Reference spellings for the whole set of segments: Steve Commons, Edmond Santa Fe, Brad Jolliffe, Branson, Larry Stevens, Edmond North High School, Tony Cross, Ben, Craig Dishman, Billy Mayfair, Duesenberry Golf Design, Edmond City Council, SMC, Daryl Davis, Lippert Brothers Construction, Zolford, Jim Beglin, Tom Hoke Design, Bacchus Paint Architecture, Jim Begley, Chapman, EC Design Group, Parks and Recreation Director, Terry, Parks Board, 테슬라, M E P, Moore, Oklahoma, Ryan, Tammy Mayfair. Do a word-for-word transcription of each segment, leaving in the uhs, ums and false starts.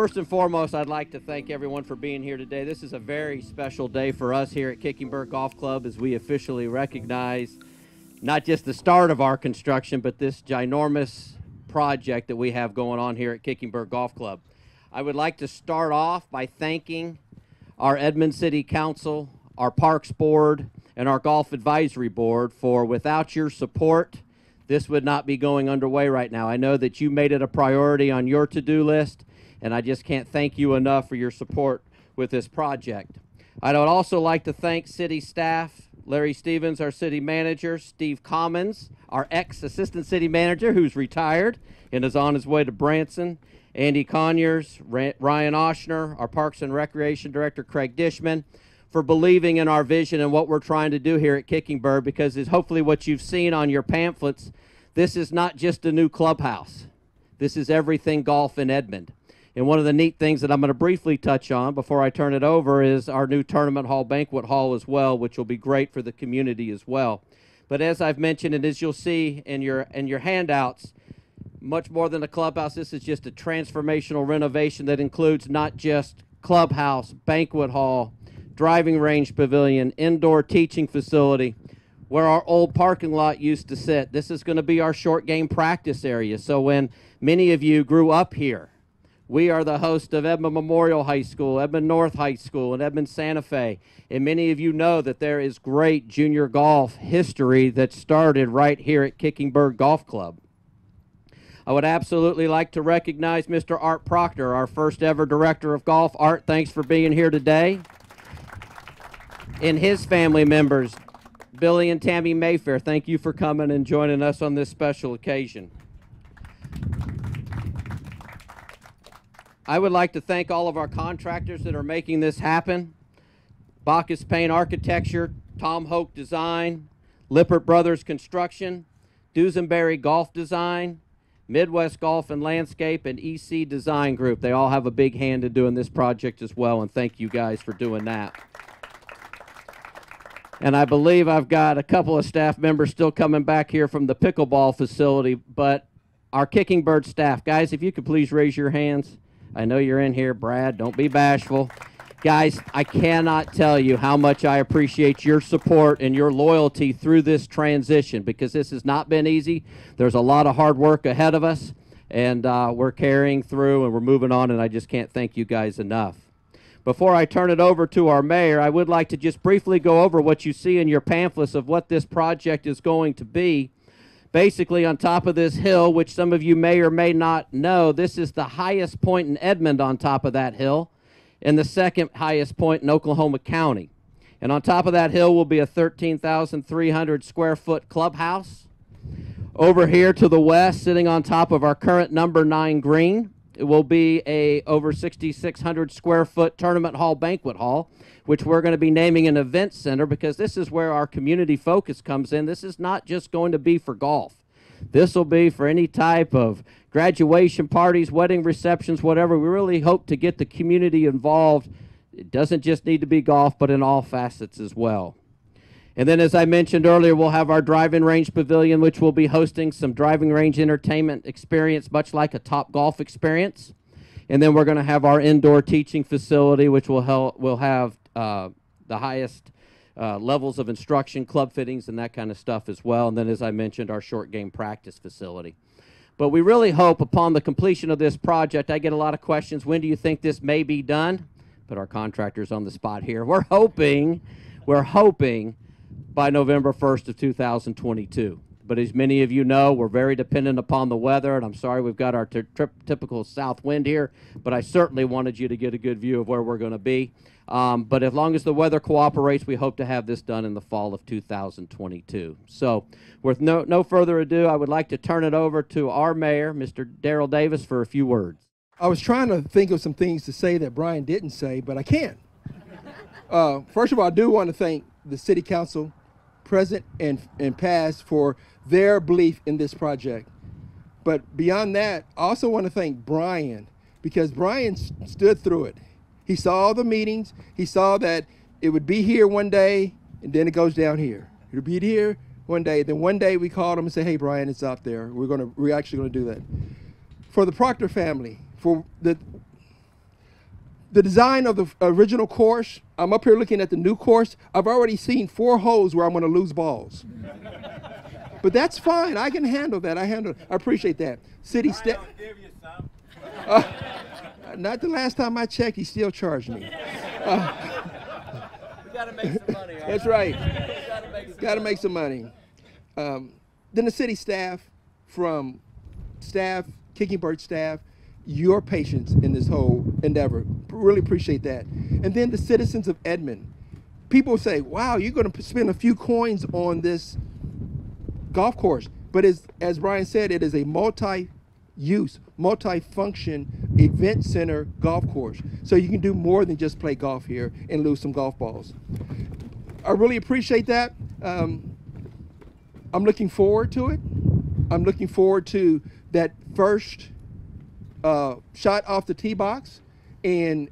First and foremost, I'd like to thank everyone for being here today. This is a very special day for us here at Kickingbird Golf Club as we officially recognize not just the start of our construction, but this ginormous project that we have going on here at Kickingbird Golf Club. I would like to start off by thanking our Edmond City Council, our Parks Board, and our Golf Advisory Board, for without your support, this would not be going underway right now. I know that you made it a priority on your to-do list, and I just can't thank you enough for your support with this project. I would also like to thank city staff, Larry Stevens, our city manager, Steve Commons, our ex-assistant city manager who's retired and is on his way to Branson, Andy Conyers, Ryan Oshner, our Parks and Recreation Director, Craig Dishman, for believing in our vision and what we're trying to do here at Kickingbird, because it's hopefully what you've seen on your pamphlets. This is not just a new clubhouse. This is everything golf in Edmond. And one of the neat things that I'm going to briefly touch on before I turn it over is our new tournament hall, banquet hall as well, which will be great for the community as well. But as I've mentioned, and as you'll see in your, in your handouts, much more than a clubhouse, this is just a transformational renovation that includes not just clubhouse, banquet hall, driving range pavilion, indoor teaching facility, where our old parking lot used to sit. This is going to be our short game practice area. So when many of you grew up here, we are the host of Edmond Memorial High School, Edmond North High School, and Edmond Santa Fe. And many of you know that there is great junior golf history that started right here at Kickingbird Golf Club. I would absolutely like to recognize Mister Art Proctor, our first ever director of golf. Art, thanks for being here today. And his family members, Billy and Tammy Mayfair, thank you for coming and joining us on this special occasion. I would like to thank all of our contractors that are making this happen. Bacchus Paint Architecture, Tom Hoke Design, Lippert Brothers Construction, Duesenberry Golf Design, Midwest Golf and Landscape, and E C Design Group. They all have a big hand in doing this project as well, and thank you guys for doing that. And I believe I've got a couple of staff members still coming back here from the pickleball facility, but our Kickingbird staff, guys, if you could please raise your hands. I know you're in here, Brad. Don't be bashful. Guys, I cannot tell you how much I appreciate your support and your loyalty through this transition, because this has not been easy. There's a lot of hard work ahead of us, and uh, we're carrying through and we're moving on, and I just can't thank you guys enough. Before I turn it over to our mayor, I would like to just briefly go over what you see in your pamphlets of what this project is going to be. Basically, on top of this hill, which some of you may or may not know, this is the highest point in Edmond on top of that hill, and the second highest point in Oklahoma County. And on top of that hill will be a thirteen thousand three hundred square foot clubhouse. Over here to the west, sitting on top of our current number nine green, it will be a over sixty-six hundred square foot tournament hall, banquet hall, which we're going to be naming an event center, because this is where our community focus comes in. This is not just going to be for golf. This will be for any type of graduation parties, wedding receptions, whatever. We really hope to get the community involved. It doesn't just need to be golf, but in all facets as well. And then, as I mentioned earlier, we'll have our driving range pavilion, which will be hosting some driving range entertainment experience, much like a Top Golf experience. And then we're going to have our indoor teaching facility, which will help, will have uh, the highest uh, levels of instruction, club fittings, and that kind of stuff as well. And then, as I mentioned, our short game practice facility. But we really hope, upon the completion of this project, I get a lot of questions, when do you think this may be done? Put our contractors on the spot here. We're hoping, we're hoping, by November first of two thousand twenty-two. But as many of you know, we're very dependent upon the weather, and I'm sorry we've got our typical south wind here, but I certainly wanted you to get a good view of where we're going to be. Um, but as long as the weather cooperates, we hope to have this done in the fall of two thousand twenty-two. So with no, no further ado, I would like to turn it over to our mayor, Mister Daryl Davis, for a few words. I was trying to think of some things to say that Brian didn't say, but I can't. Uh, first of all, I do want to thank the City Council, present and, and past, for their belief in this project. But beyond that, I also want to thank Brian, because Brian stood through it. He saw the meetings. He saw that it would be here one day, and then it goes down here. It'll be here one day. Then one day we called him and said, hey, Brian, it's out there. We're, gonna, we're actually going to do that. For the Proctor family, for the The design of the original course, I'm up here looking at the new course. I've already seen four holes where I'm going to lose balls. But that's fine. I can handle that. I handle it. I appreciate that. City staff. Uh, not the last time I checked, he still charged me. Uh, we got to make some money. Right? That's right. Got to make some money. Um, then the city staff, from staff, Kickingbird staff, your patience in this whole endeavor. Really appreciate that. And then the citizens of Edmond. People say, wow, you're going to spend a few coins on this golf course. But as, as Brian said, it is a multi-use, multi-function event center golf course. So you can do more than just play golf here and lose some golf balls. I really appreciate that. Um, I'm looking forward to it. I'm looking forward to that first uh, shot off the tee box. And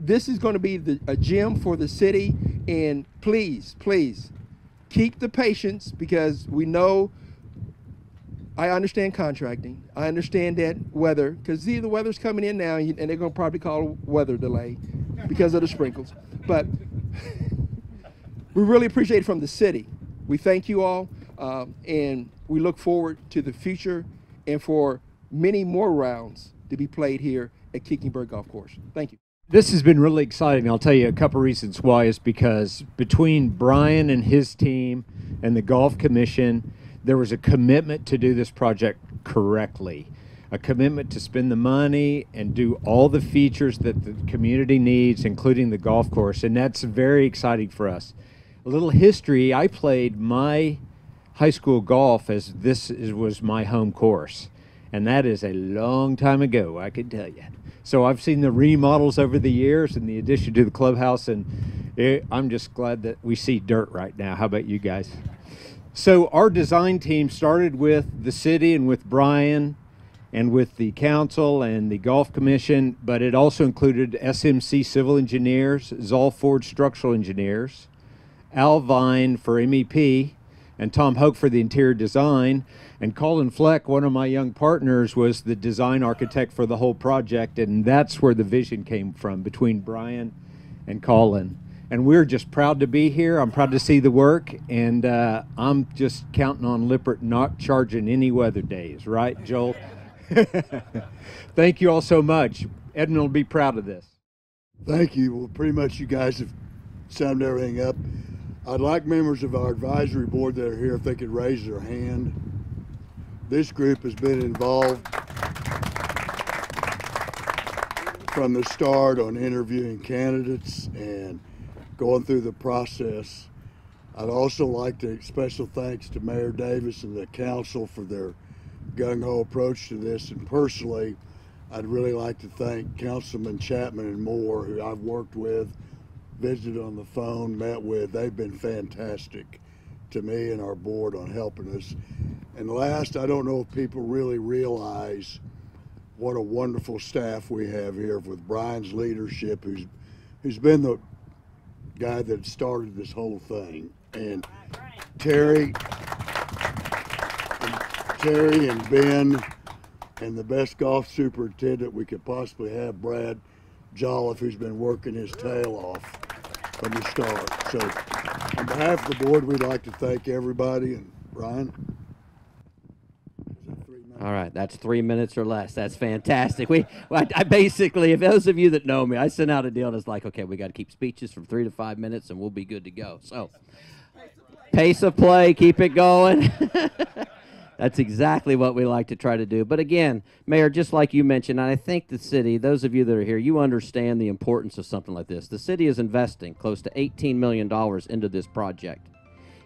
this is going to be the, a gem for the city. And please, please keep the patience, because we know, I understand contracting. I understand that weather, because see, the weather's coming in now, and they're going to probably call weather delay because of the sprinkles. But we really appreciate it from the city. We thank you all, um, and we look forward to the future and for many more rounds to be played here at Kickingbird Golf Course. Thank you. This has been really exciting. I'll tell you a couple reasons why. Is because between Brian and his team and the Golf Commission, there was a commitment to do this project correctly, a commitment to spend the money and do all the features that the community needs, including the golf course, and that's very exciting for us. A little history, I played my high school golf as this is, was my home course, and that is a long time ago, I could tell you. So I've seen the remodels over the years and the addition to the clubhouse, and it, I'm just glad that we see dirt right now. How about you guys? So our design team started with the city and with Brian and with the council and the Golf Commission, but it also included S M C civil engineers, Zolford structural engineers, Al Vine for M E P, and Tom Hoke for the interior design, and Colin Fleck, one of my young partners, was the design architect for the whole project, and that's where the vision came from, between Brian and Colin. And we're just proud to be here. I'm proud to see the work, and uh, I'm just counting on Lippert not charging any weather days, right, Joel? Thank you all so much. Edmond will be proud of this. Thank you. Well, pretty much you guys have summed everything up. I'd like members of our advisory board that are here, if they could raise their hand. This group has been involved from the start on interviewing candidates and going through the process. I'd also like to give special thanks to Mayor Davis and the council for their gung-ho approach to this. And personally, I'd really like to thank Councilman Chapman and Moore, who I've worked with, visited on the phone, met with. They've been fantastic to me and our board on helping us. And last, I don't know if people really realize what a wonderful staff we have here with Brian's leadership, who's, who's been the guy that started this whole thing, and Terry, and Terry and Ben, and the best golf superintendent we could possibly have, Brad Jolliffe, who's been working his tail off from the start. So on behalf of the board, we'd like to thank everybody. And Ryan? All right, that's three minutes or less. That's fantastic. We, I, I basically, if those of you that know me, I sent out a deal and it's like, okay, we got to keep speeches from three to five minutes and we'll be good to go. So pace of play, keep it going. That's exactly what we like to try to do. But again, Mayor, just like you mentioned, and I think the city, those of you that are here, you understand the importance of something like this. The city is investing close to eighteen million dollars into this project,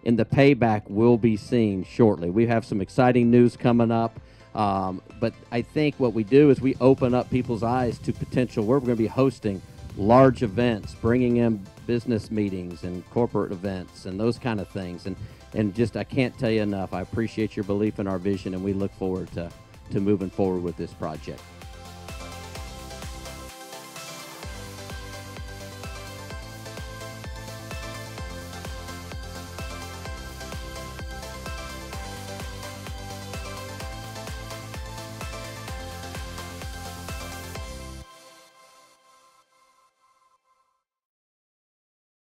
and the payback will be seen shortly. We have some exciting news coming up. Um, but I think what we do is we open up people's eyes to potential. We're going to be hosting large events, bringing in business meetings and corporate events and those kind of things. And And just, I can't tell you enough, I appreciate your belief in our vision, and we look forward to, to moving forward with this project.